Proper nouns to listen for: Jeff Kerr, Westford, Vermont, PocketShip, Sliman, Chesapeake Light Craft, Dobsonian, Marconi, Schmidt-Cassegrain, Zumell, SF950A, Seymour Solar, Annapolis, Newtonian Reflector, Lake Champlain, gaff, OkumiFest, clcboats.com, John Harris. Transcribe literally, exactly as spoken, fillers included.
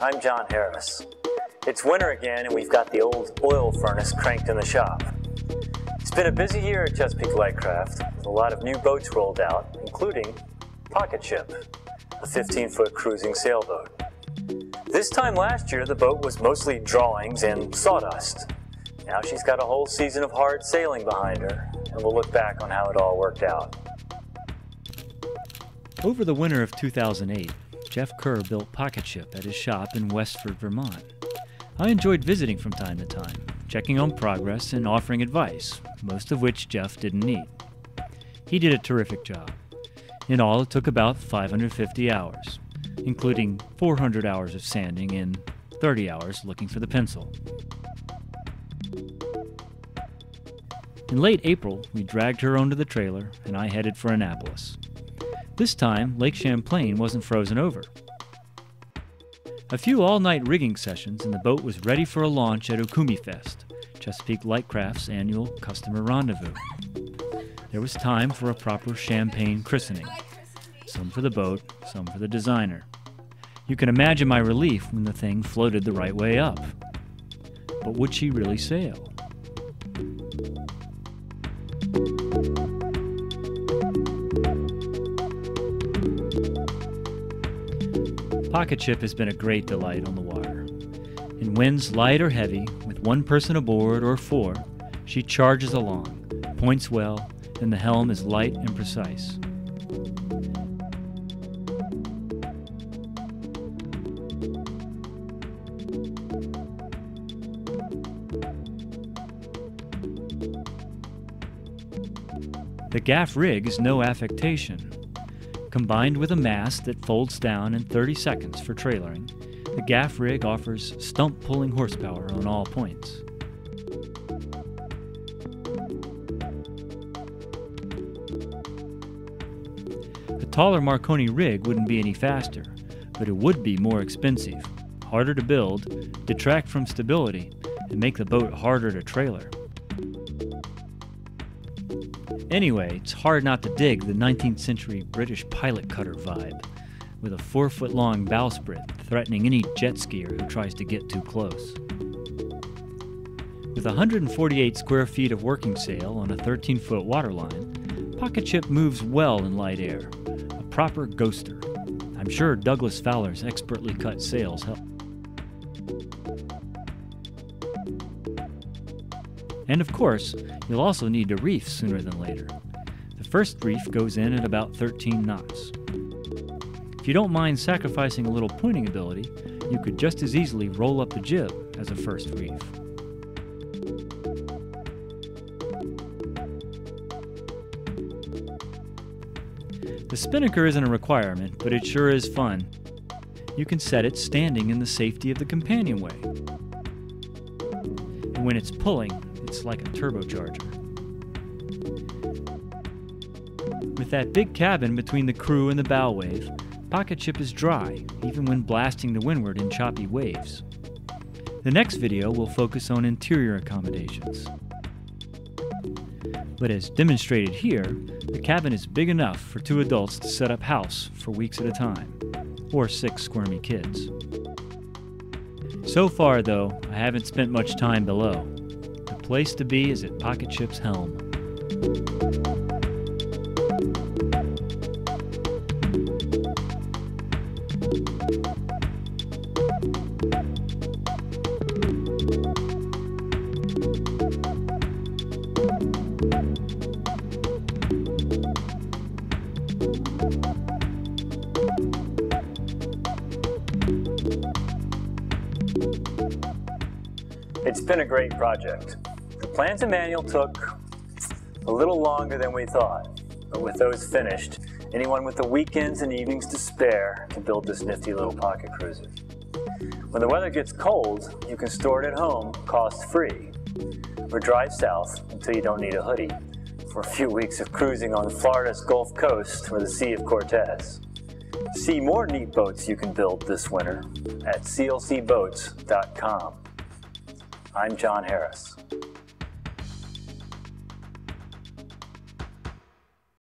I'm John Harris. It's winter again and we've got the old oil furnace cranked in the shop. It's been a busy year at Chesapeake Light Craft with a lot of new boats rolled out, including PocketShip, a fifteen foot cruising sailboat. This time last year the boat was mostly drawings and sawdust. Now she's got a whole season of hard sailing behind her, and we'll look back on how it all worked out. Over the winter of two thousand eight, Jeff Kerr built PocketShip at his shop in Westford, Vermont. I enjoyed visiting from time to time, checking on progress and offering advice, most of which Jeff didn't need. He did a terrific job. In all, it took about five hundred fifty hours, including four hundred hours of sanding and thirty hours looking for the pencil. In late April, we dragged her onto the trailer and I headed for Annapolis. This time, Lake Champlain wasn't frozen over. A few all-night rigging sessions and the boat was ready for a launch at OkumiFest, Chesapeake Light Craft's annual customer rendezvous. There was time for a proper champagne christening, some for the boat, some for the designer. You can imagine my relief when the thing floated the right way up. But would she really sail? PocketShip has been a great delight on the water. In winds light or heavy, with one person aboard or four, she charges along, points well, and the helm is light and precise. The gaff rig is no affectation. Combined with a mast that folds down in thirty seconds for trailering, the gaff rig offers stump-pulling horsepower on all points. A taller Marconi rig wouldn't be any faster, but it would be more expensive, harder to build, detract from stability, and make the boat harder to trailer. Anyway, it's hard not to dig the nineteenth century British pilot cutter vibe, with a four foot long bowsprit threatening any jet skier who tries to get too close. With one hundred forty-eight square feet of working sail on a thirteen foot waterline, PocketShip moves well in light air, a proper ghoster. I'm sure Douglas Fowler's expertly cut sails help. And of course, you'll also need a reef sooner than later. The first reef goes in at about thirteen knots. If you don't mind sacrificing a little pointing ability, you could just as easily roll up the jib as a first reef. The spinnaker isn't a requirement, but it sure is fun. You can set it standing in the safety of the companionway. And when it's pulling, it's like a turbocharger. With that big cabin between the crew and the bow wave, PocketShip is dry, even when blasting to windward in choppy waves. The next video will focus on interior accommodations. But as demonstrated here, the cabin is big enough for two adults to set up house for weeks at a time, or six squirmy kids. So far, though, I haven't spent much time below. The place to be is at PocketShip's helm. It's been a great project. The plans and manual took a little longer than we thought, but with those finished, anyone with the weekends and evenings to spare can build this nifty little pocket cruiser. When the weather gets cold, you can store it at home cost-free, or drive south until you don't need a hoodie for a few weeks of cruising on Florida's Gulf Coast or the Sea of Cortez. See more neat boats you can build this winter at C L C boats dot com. I'm John Harris.